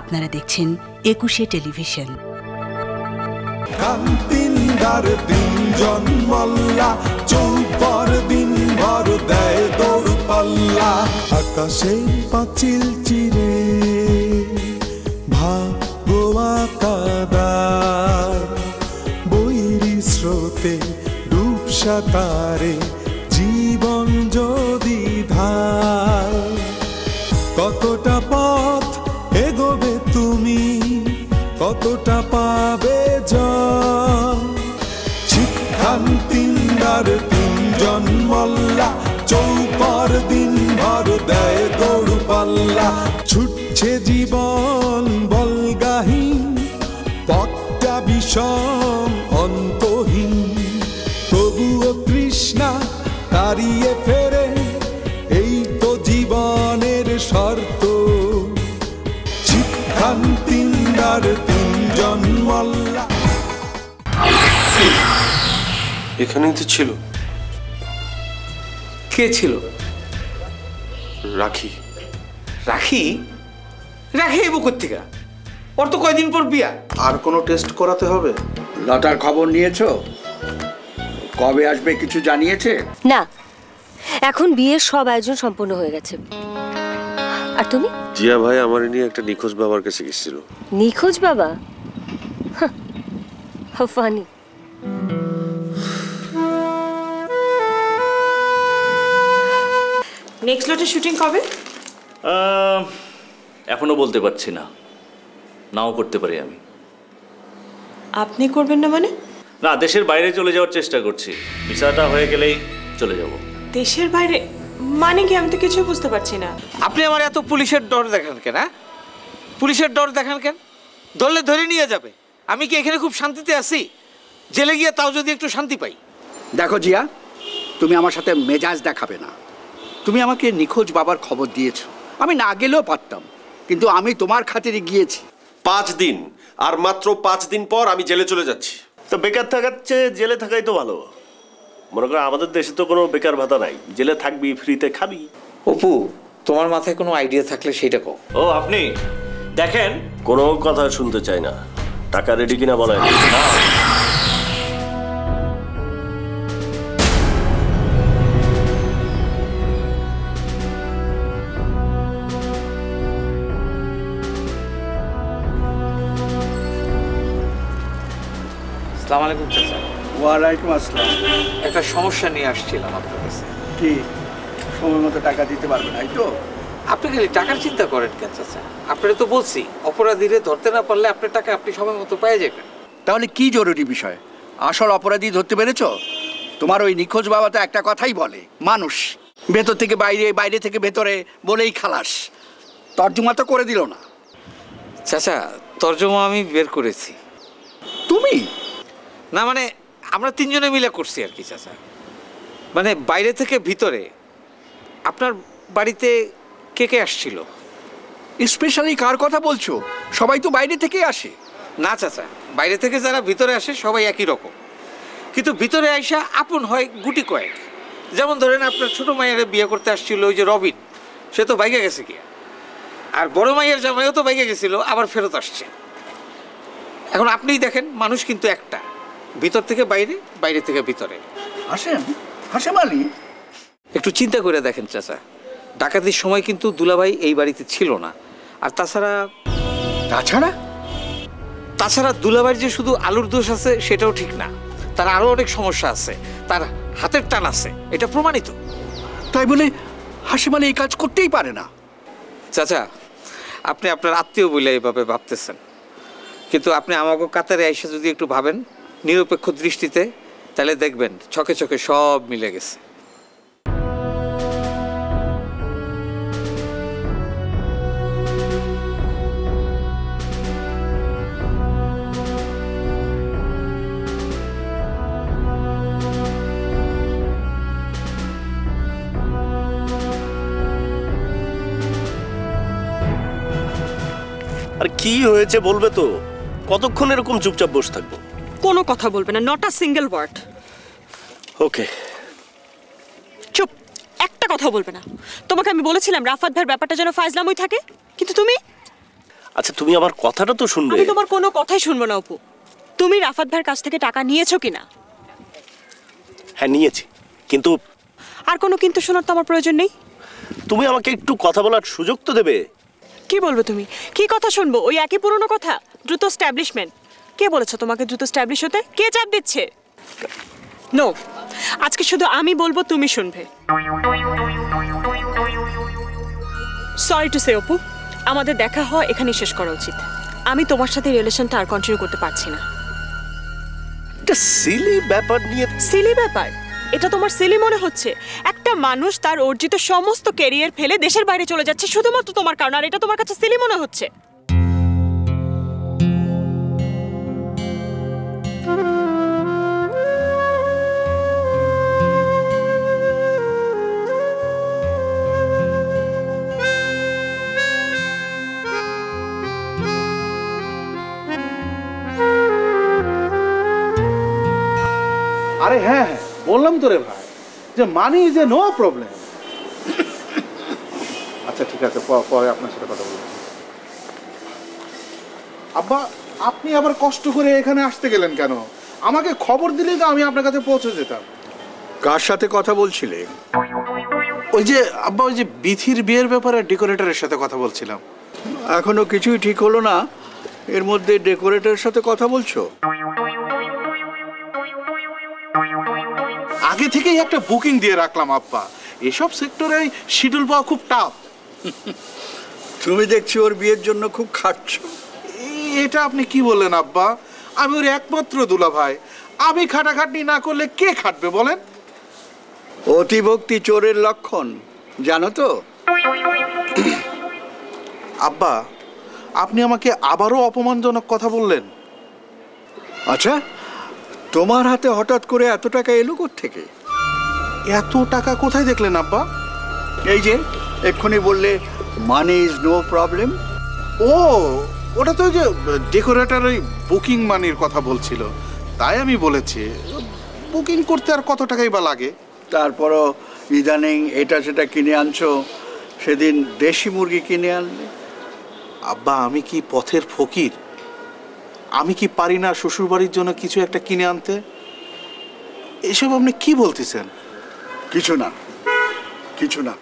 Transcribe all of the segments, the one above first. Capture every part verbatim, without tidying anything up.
আপনারা দেখছেন একুশে টেলিভিশন। কান্তিনদার তিনজন মল্লা চৌপর দিন ভর দেয় দৌড় পাল্লা। আকাশে পাঁচিল চিরে ভাগোয়া কাদা বৈরি স্রোতে ডুবসা তারে জীবন যদি ধার। কতটা পথ এগোবে তুমি কতটা পাবে জয়। কান্তিনদার তিনজন মল্লা চৌপার দিন ভর দেয় দৌড় পাল্লা। ছুটছে জীবন বলগাহীন পথটা বিষম অন্তহীন তবুও তৃষ্ণা তাড়িয়ে ফেরে এই তো জীবনের শর্ত। কান্তিনদার তিনজন মল্লা। এখানেই তো ছিল। কে ছিল? রাখি। রাখি? রাখি এই বকত্তিকা। ওর তো কয়দিন পর বিয়া। আর কোনো টেস্ট করাতে হবে? লতার খবর নিয়েছো? কবে আসবে কিছু জানিয়েছে? না, এখন বিয়ের সব আয়োজন সম্পূর্ণ হয়ে গেছে। আর তুমি? জিয়া ভাই আমার নিয়ে একটা নিখোঁজ বাবার কাছে গিয়েছিল। নিখোঁজ বাবা? How funny. নেক্সট লটে শুটিং কবে? এখনো বলতে পারছি না, নাও করতে পারি আমি। আপনি করবেন না মানে? না, দেশের বাইরে চলে যাওয়ার চেষ্টা করছি, ভিসাটা হয়ে গেলেই চলে যাব। দেশের বাইরে মানে কি? আমি তো কিছু বুঝতে পারছি না। আপনি আমার এত পুলিশের ডর দেখান কেন? হ্যাঁ, পুলিশের ডর দেখান কেন? ধরলে ধরে নিয়ে যাবে। আমি কি এখানে খুব শান্তিতে আছি? জেলে গিয়ে তাও যদি একটু শান্তি পাই। দেখো জিয়া, তুমি আমার সাথে মেজাজ দেখাবে না। তুমি আমাকে নিখোঁজ বাবার খবর দিয়েছো, আমি না গেলেও পারতাম, কিন্তু আমি তোমার খাতিরে গিয়েছি। পাঁচ দিন আর মাত্র পাঁচ দিন পর আমি জেলে চলে যাচ্ছি, তো বেকার থাকার চেয়ে জেলে থাকাই তো ভালো। মনে করো আমাদের দেশে তো কোনো বেকার ভাতা নাই, জেলে থাকবি, ফ্রিতে খাবি। অপু, তোমার মাথায় কোনো আইডিয়া থাকলে সেটা কও। ও আপনি দেখেন, কোনো কথা শুনতে চাই না। টাকা রেডি কিনা বলেন। আসসালামু আলাইকুম। ওয়া আলাইকুম আসসালাম। একটা সমস্যা নিয়ে আসছিলাম আপনার কাছে। কি সময় মতো টাকা দিতে পারবেন না তো? আপনি কি টাকার চিন্তা করেন কেন চাচা? আপনারা তো বলছি অপরাধীরে ধরতে না পারলে আপনার টাকা আপনি সময় মতো পেয়ে যাবেন। তাহলে কি জরুরি বিষয়? আসল অপরাধী ধরতে পেরেছো? তোমার ওই নিখোঁজ বাবা তো একটা কথাই বলে, মানুষ ভেতর থেকে বাইরে, বাইরে থেকে ভেতরে বলেই খালাস। তর্জমা তো করে দিল না। চাচা, তর্জমা আমি বের করেছি। তুমি? না মানে আমরা তিনজনে মিলে করছি আর কি চাচা। মানে বাইরে থেকে ভিতরে। আপনার বাড়িতে কে কে আসছিল? স্পেশালি কার কথা বলছো? সবাই তো বাইরে থেকে আসে না চাচা। বাইরে থেকে যারা ভিতরে আসে সবাই একই রকম, কিন্তু ভিতরে আইসা আপন হয় গুটি কয়েক। যেমন ধরেন আপনার ছোটো মায়েরা বিয়ে করতে আসছিল, ওই যে রবিন, সে তো বাইকে গেছে কি, আর বড় মায়ের জামাইও তো বাইকে গেছিলো, আবার ফেরত আসছে। এখন আপনিই দেখেন, মানুষ কিন্তু একটা, ভিতর থেকে বাইরে, বাইরে থেকে ভিতরে। হাসেম, হাসেম আলী, একটু চিন্তা করে দেখেন চাচা, ডাকাতির সময় কিন্তু দুলাভাই এই বাড়িতে ছিল না। আর তাছাড়া তাছাড়া তাছাড়া দুলাভাইয়ের যে শুধু আলুর দোষ আছে সেটাও ঠিক না, তার আরও অনেক সমস্যা আছে, তার হাতের টান আছে, এটা প্রমাণিত। তাই বলে হাসেম আলী এই কাজ করতেই পারে না। চাচা, আপনি আপনার আত্মীয় বলে এইভাবে ভাবতেছেন, কিন্তু আপনি আমাকে কাতারে এসে যদি একটু ভাবেন নিরপেক্ষ দৃষ্টিতে, তাহলে দেখবেন ছকে ছকে সব মিলে গেছে। আর কি হয়েছে বলবে তো? কতক্ষণ এরকম চুপচাপ বসে থাকবো? কোনো কথা বলবে না, not a single word. Okay, চুপ, একটা কথা বলবে না। তোমাকে আমি বলেছিলাম রাফাত ভাইয়ের ব্যাপারটা যেন ফাজলামই থাকে, কিন্তু তুমি আচ্ছা তুমি আমার কথাটা তো শুনবে। আমি তোমার কোনো কথাই শুনবো না অপু। তুমি রাফাত ভাইয়ের কাছ থেকে টাকা নিয়েছো কিনা? হ্যাঁ নিয়েছি, কিন্তু আর কোনো কিন্তু শোনার তো আমার প্রয়োজন নেই। তুমি আমাকে একটু কথা বলার সুযোগ তো দেবে। কি বলবে তুমি? কি কথা শুনবো? ওই একই পুরনো কথা, দ্রুত এস্টাবলিশমেন্ট। কে বলেছে তোমাকে দ্রুত এস্টাবলিশ হতে? কে চাপ দিচ্ছে? নো, আজকে শুধু আমি বলবো, তুমি শুনবে। সরি টু সে অপু, আমাদের দেখা হয় এখানে শেষ করা উচিত। আমি তোমার সাথে রিলেশনটা আর কন্টিনিউ করতে পারছি না। এটা সিলি ব্যাপার নিয়ে। সিলি ব্যাপার? এটা তোমার সিলি মনে হচ্ছে? একটা মানুষ তার অর্জিত সমস্ত ক্যারিয়ার ফেলে দেশের বাইরে চলে যাচ্ছে শুধুমাত্র তোমার কারণে, আর এটা তোমার কাছে সিলি মনে হচ্ছে? আরে হ্যাঁ হ্যাঁ বললাম তো রে ভাই, যে money is a no problem. আচ্ছা ঠিক আছে, পরে আপনার সাথে কথা বলবো। আব্বা, আপনি আবার কষ্ট করে এখানে আসতে গেলেন কেন? আমাকে খবর দিলে তো আমি আপনার কাছে পৌঁছে যেতাম। কার সাথে কথা বলছিলে? ওই যে আব্বা, ওই যে বিথির বিয়ের ব্যাপারে ডেকোরেটরের সাথে কথা বলছিলাম। এখনো কিছুই ঠিক হলো না, এর মধ্যে ডেকোরেটরের সাথে কথা বলছো? আগে থেকেই একটা বুকিং দিয়ে রাখলাম আব্বা, এসব সেক্টরে শিডিউল পাওয়া খুব টাফ। তুমি দেখছি ওর বিয়ের জন্য খুব খাটছ। এটা আপনি কি বললেন আব্বা? আমি ওর একমাত্র দুলা ভাই, আমি খাটাখাটনি না করলে কে খাটবে বলেন? অতিভক্তি চোরের লক্ষণ জানো তো। আব্বা, আপনি আমাকে আবারও অপমানজনক কথা বললেন। আচ্ছা, তোমার হাতে হঠাৎ করে এত টাকা এলো কোত্থেকে? এত টাকা কোথায় দেখলেন আব্বা? এই যে এক্ষুনি বললে মানি ইজ নো প্রবলেম। ও ওটা তো যে ডেকোরেটর ওই বুকিং মানির কথা বলছিল, তাই আমি বলেছি। বুকিং করতে আর কত টাকাই বা লাগে? তারপরও ইদানিং এটা সেটা কিনে আনছো। সেদিন দেশি মুরগি কিনে আনলে। আব্বা, আমি কি পথের ফকির? আমি কি পারি না শ্বশুরবাড়ির জন্য কিছু একটা কিনে আনতে? এসব আপনি কি বলতেছেন? কিছু না কিছু না।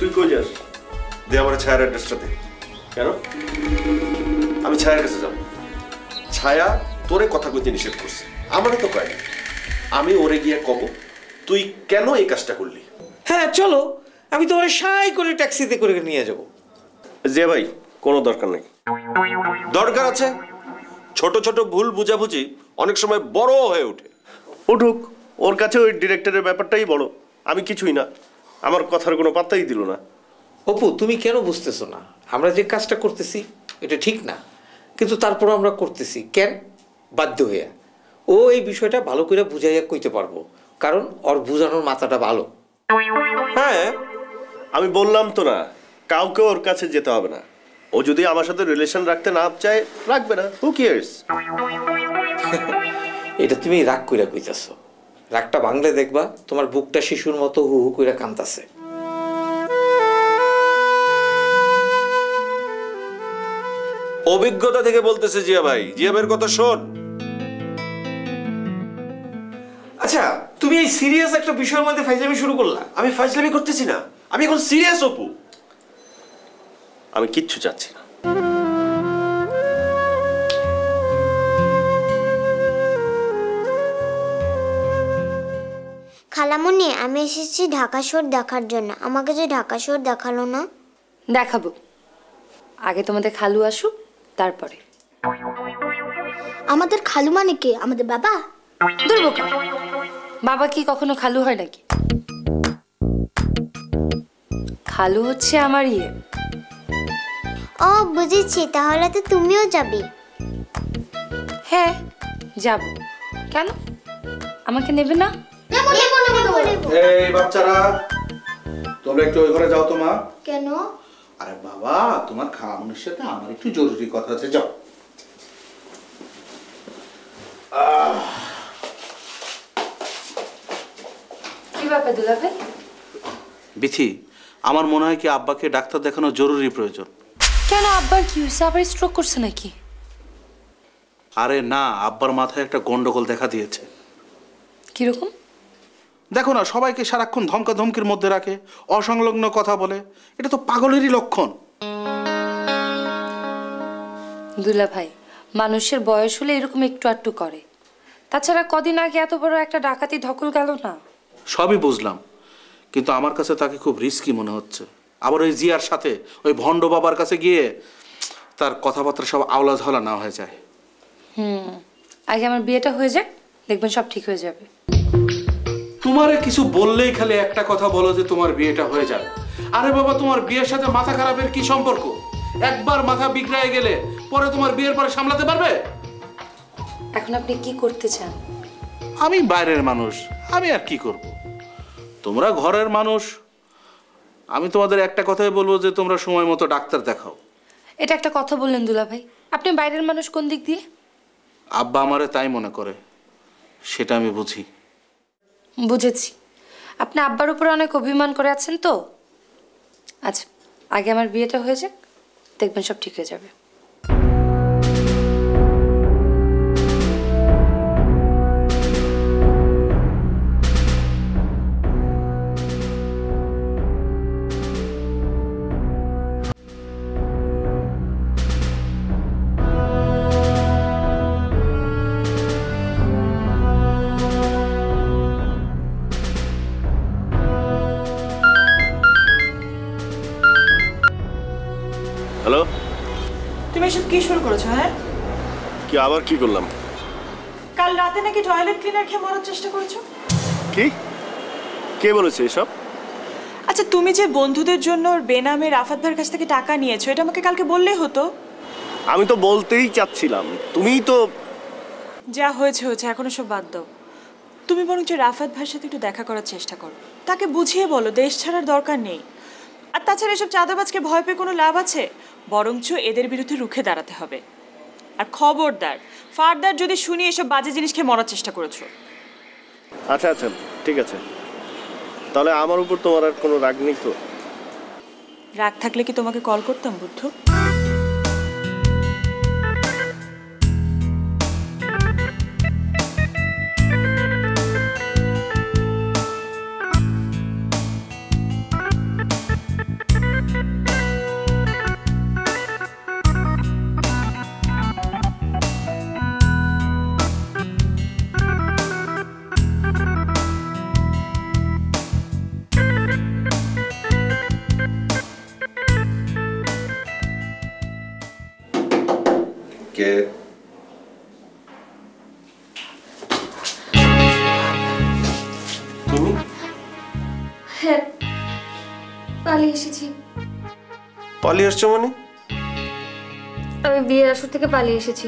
তুই কই যাস? দে আমার ছায়ার অ্যাড্রেসটা দে। কেন? আমি ছায়ার কাছে যাব। ছায়া তোরে কথা কইতে নিষেধ করছে, আমারে তো কয়। আমি ওরে গিয়ে কব তুই কেন এই কাজটা করলি। হ্যাঁ চলো, আমি তো ওরে সাই করে ট্যাক্সিতে করে নিয়ে যাব। যে ভাই, কোনো দরকার নেই। দরকার আছে। ছোট ছোট ভুল বুঝাবুঝি অনেক সময় বড় হয়ে ওঠে। উঠুক, ওর কাছে ওই ডিরেক্টরের ব্যাপারটাই বড়, আমি কিছুই না। আমার কথার কোনো পাত্তাই দিল না। অপু, তুমি কেন বুঝতেছো না আমরা যে কাজটা করতেছি এটা ঠিক না? কিন্তু তারপর আমরা করতেছি কেন? বাধ্য হইয়া। ও এই বিষয়টা ভালো করে বুঝাইয়া কইতে পারবো, কারণ ওর বুঝানোর মাথাটা ভালো। হ্যাঁ, আমি বললাম তো না কাউকে ওর কাছে যেতে হবে না। ও যদি আমার সাথে রিলেশন রাখতে না চায়, রাখবে না। Who cares? এটা তুমি রাগ কইরা কইতাছো। রাগটা ভাঙলে দেখবা তোমার বুকটা শিশুর মতো হু হু কইরা কাঁদতাছে। অভিজ্ঞতা থেকে বলতেছে জিয়া ভাই। জিয়া ভাইয়ের কথা শোন। আচ্ছা, তুমি এই সিরিয়াস একটা বিষয়ের মধ্যে ফাইজলামি শুরু করলা। আমি ফাইজলামি করতেছি না, আমি এখন সিরিয়াস অপু। আমি কিচ্ছু চাচ্ছি না। খালামুনি, আমি এসেছি ঢাকা শহর দেখার জন্য। আমাকে যে ঢাকা শহর দেখালো না। দেখাবো, আগে তোমাদের খালু আসুক তারপরে। আমাদের খালু মানে কে? আমাদের বাবা? দুর্বোকা, বাবা কি কখনো খালু হয় নাকি? খালু হচ্ছে আমার ইয়ে। ও বুঝেছি, তাহলে তো তুমিও যাবে। হ্যাঁ যাব। কেন আমাকে নেবে না? এই বাচ্চারা, তোমরা একটু ওই ঘরে যাও তো মা। কেন? अरे बाबा तुम्हार खामोनेर साथे आमार एकटु जरूरी कथा आछे जाओ। কি ব্যাপার দুলা ভাই? বিথি আমার মনে হয় কি আব্বাকে ডাক্তার দেখানো জরুরি প্রয়োজন। কেন আব্বার কি হইছে? আবার স্ট্রোক করছে নাকি? আরে না, আব্বার মাথায় একটা গন্ডগোল দেখা দিয়েছে। কি রকম? देखो ना सबाइके साराक्षण धमका धमकिर मध्य राखे असंलग्न कथा बोले एटा तो पागलेरई लक्षण। दुला भाई मानुषेर बयस होले एरकम एकटु आटटु करे, ताछाड़ा कदिन आगे एत बड़ो एकटा डाकाती धकल गेल ना। सबई बुझलाम किन्तु आमार काछे ताके खूब रिस्की मने होच्छे। आबार ओई जियार साथे ओई भण्ड बाबार काछे गिये तार कथाबार्ता सब आवला झाला ना हये जाय। हुम आगे आमार बियेटा हये जाक, देखबेन सब ठीक हये जाबे। तुम्हारे किछु बोललेई खाली एकटा कथा बोलो जे तुम्हार बियेटा हये जाबे। आरे बाबा तुम्हार बियेर साथे माथा खारापेर कि सम्पर्क? एकबार माथा बिगड़ाय गेले परे तुम्हार बियेर परे सामलाते पारबे। एखन आपनि कि करते चान? आमि बाइरेर मानुष, आमि आर कि करब? तोमरा घरेर मानुष। आमि तोमादेर एकटा कथाई बोलबो जे तोमरा समयमतो डाक्तार देखाओ। एटा एकटा कथा बोललेन दुला भाई, आपनि बाइरेर मानुष कोन दिक दिये? आब्बा आमारे ताई मने करे, सेटा आमि बुझि। बुझेছি আপনি আব্বার উপরে অনেক অভিমান করে আছেন তো। আচ্ছা আগে আমার বিয়েটা হয়ে যাক, দেখবেন সব ঠিক হয়ে যাবে। আবার কি করলাম? কাল রাতে নাকি টয়লেট ক্লিনার খেয়ে মরার চেষ্টা করেছো। কি? কে বলেছে এসব? আচ্ছা তুমি যে বন্ধুদের জন্য ওর বেনামে রাফাত ভাইয়ের কাছ থেকে টাকা নিয়েছো, এটা আমাকে কালকে বললেই হতো। আমি তো বলতেই চাচ্ছিলাম, তুমিই তো। যা হয়েছে হয়েছে, এখন সব বাদ দাও। তুমি বরং যে রাফাত ভাইয়ের সাথে একটু দেখা করার চেষ্টা করো, তাকে বুঝিয়ে বলো দেশ ছাড়ার দরকার নেই। আর তাছাড়া এসব চাঁদাবাজকে ভয় পেয়ে কোনো লাভ আছে? বরঞ্চ এদের বিরুদ্ধে রুখে দাঁড়াতে হবে। আর খবরদার ফারদার যদি শুনি এসব বাজে জিনিস খেয়ে মরার চেষ্টা করেছো। আচ্ছা আচ্ছা ঠিক আছে, তাহলে আমার উপর তোমার আর কোনো রাগ নেই তো? রাগ থাকলে কি তোমাকে কল করতাম বুদ্ধু? পালিয়ে এসেছো মানে? আমি বিয়ের আসর থেকে পালিয়ে এসেছি।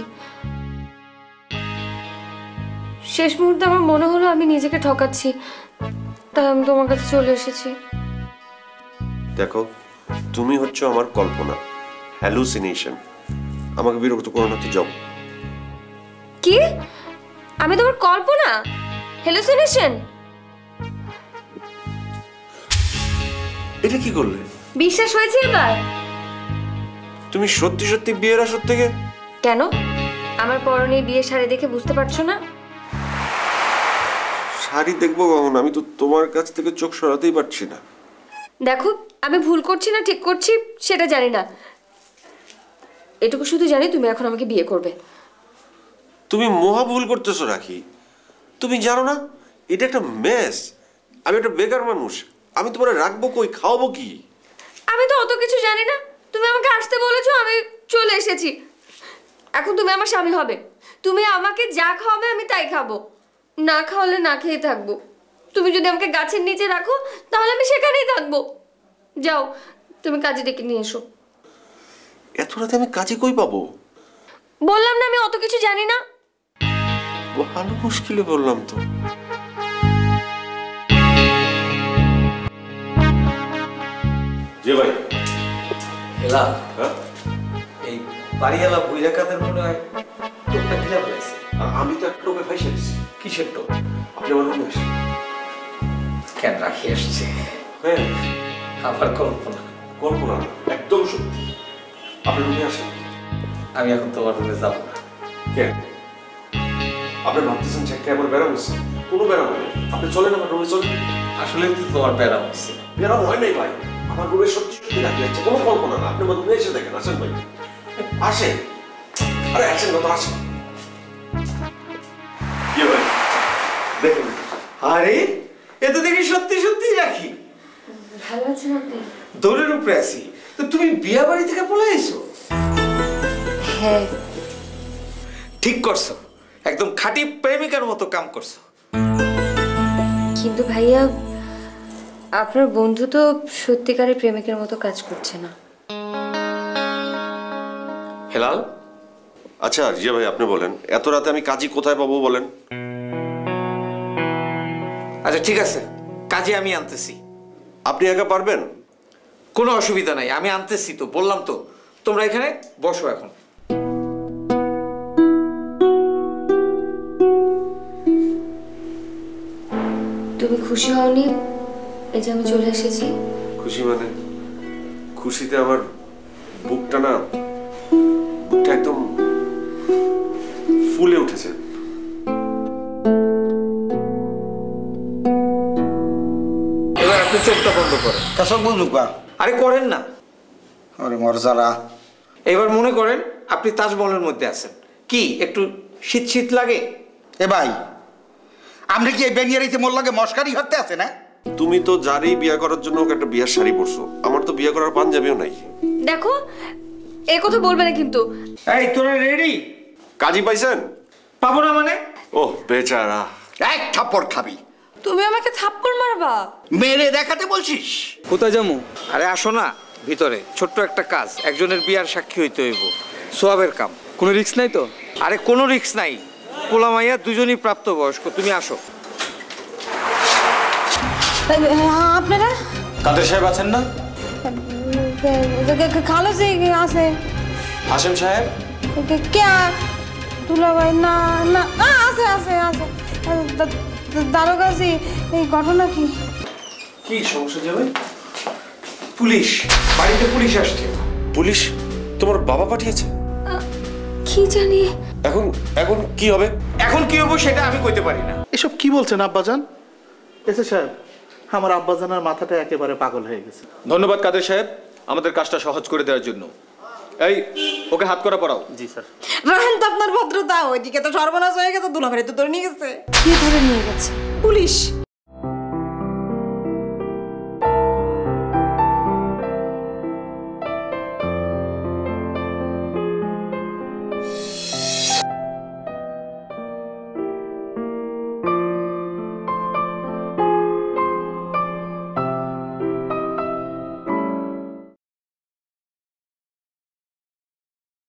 শেষ মুহূর্তে আমার মনে হলো আমি নিজেকে ঠকাচ্ছি, তাই আমি তোমার কাছে চলে এসেছি। দেখো তুমি হচ্ছে আমার কল্পনা, হ্যালুসিনেশন। আমাকে বিরক্ত করো না তো। যাও। কি? আমি তোমার কল্পনা, হ্যালুসিনেশন? এটা কি করলে? বিশ্বাস হয়েছে এবার? তুমি সত্যি সত্যি বিয়ের আসর থেকে? কেন, আমার পরনে বিয়ে শাড়ি দেখে বুঝতে পারছো না? শাড়ি দেখবো কখন? আমি তো তোমার কাছ থেকে চোখ সরাতেই পারছি না। দেখো আমি ভুল করছি না ঠিক করছি সেটা জানি না, এটুকু শুধু জানি তুমি এখন আমাকে বিয়ে করবে। তুমি মহা ভুল করতেছো রাখি। তুমি জানো না এটা একটা মেস, আমি একটা বেকার মানুষ। আমি তোমারে রাখবো কই, খাওয়াবো কি? আমি তো অত কিছু জানি না, তুমি আমাকে আসতে বলেছো আমি চলে এসেছি। এখন তুমি আমার স্বামী হবে, তুমি আমাকে যা খাওয়াবে আমি তাই খাবো, না খাওয়ালে না খেয়ে থাকবো। তুমি যদি আমাকে গাছের নিচে রাখো তাহলে আমি সেখানেই থাকবো। যাও তুমি কাজে ডেকে নিয়ে এসো। এত রাতে আমি কাজে কই পাবো? বললাম না আমি অত কিছু জানি না। ভালো মুশকিলে বললাম তো। जी भाई এলা হ্যাঁ এই বাড়িওয়ালা বুইরা কাদের মনে হয় টোপটা কিলা বলাইছে আমি তো একটা টোপে ফাইসা দিছি কিসের টোপ আপনি বলুন না কেন রাখি আসছে হ্যাঁ আবার কল্পনা কল্পনা একদম সত্যি আপনি রুমে আসেন আমি এখন তোমার রুমে যাব না কেন আপনি ভাবতেছেন চেক করে বের হইছে কোনো বের হবে আপনি চলেন আমার রুমে চলেন আসলে তো তোমার বের হইছে বের হয় নাই ভাই আমার রুমে সত্যি সত্যি রাখি আসছে কোনো কল্পনা না আপনি মনে এসে দেখেন আসেন ভাই আসেন আরে আসেন না তো আসেন কি ভাই দেখেন আরে এত দেখি সত্যি সত্যি রাখি ভালো আছেন আপনি দৌড়ের উপরে আসি তো তুমি বিয়া বাড়ি থেকে পলাইছো হ্যাঁ ঠিক করছো একদম খাঁটি প্রেমিকার মতো কাম করছো কিন্তু ভাইয়া আপনার বন্ধু তো সত্যিকারের প্রেমিকের মতো কাজ করছে না হেলাল আচ্ছা রিয়া ভাই আপনি বলেন এত রাতে আমি কাজী কোথায় পাবো বলেন আচ্ছা ঠিক আছে কাজী আমি আনতেছি আপনি একা পারবেন কোনো অসুবিধা নাই আমি আনতেছি তো বললাম তো তোমরা এখানে বসো এখন তুমি খুশি হওনি এই যে আমি চলে এসেছি খুশি মানে খুশিতে আমার বুকটা না বুকটা একদম ফুলে উঠেছে এবার আপনি চোখটা বন্ধ করেন কাসক বন্ধ কর আরে করেন না আরে মরজালা এবার মনে করেন আপনি তাজমহলের মধ্যে আছেন কি একটু শীত শীত লাগে এ ভাই আমরা কি এই বেনিয়ারিতে মোর লাগে মশকারি করতে আছে না তুমি তো জারি বিয়া করার জন্য একটা বিয়ার শাড়ি পরছো আমার তো বিয়া করার পাঞ্জাবিও নাই দেখো এই কথা বলবে না কিন্তু এই তোরা রেডি কাজী পাইছেন পাবো না মানে ওহ বেচারা এক থাপ্পড় খাবি তুমি আমাকে থাপ্পড় মারবা মেরে দেখাতে বলছিস কোথায় যামু আরে আসো না ভিতরে ছোট্ট একটা কাজ একজনের বিয়ার সাক্ষী হইতে হইব সোয়াবের কাম কোনো রিস্ক নাই তো আরে কোনো রিস্ক নাই পোলা মাইয়া দুজনই প্রাপ্তবয়স্ক তুমি আসো আপনারা কাদের সাহেব আছেন না খালো যে আছে হাসেম সাহেব কে দুলা ভাই না না আছে আছে আছে দারোগা জি এই ঘটনা কি কি সমস্যা যাবে পুলিশ বাড়িতে পুলিশ আসছে পুলিশ তোমার বাবা পাঠিয়েছে কি জানি এখন এখন কি হবে এখন কি হবে সেটা আমি কইতে পারি না এসব কি বলছেন আব্বাজান এসে সাহেব আমার আব্বাজানের মাথাটা একেবারে পাগল হয়ে গেছে ধন্যবাদ কাদের সাহেব আমাদের কাজটা সহজ করে দেওয়ার জন্য এই ওকে হাত করা পড়াও জি স্যার রাহেন তো আপনার ভদ্রতা ওইদিকে তো সর্বনাশ হয়ে গেছে দুলাভাই তো ধরে নিয়ে গেছে কি ধরে নিয়ে গেছে পুলিশ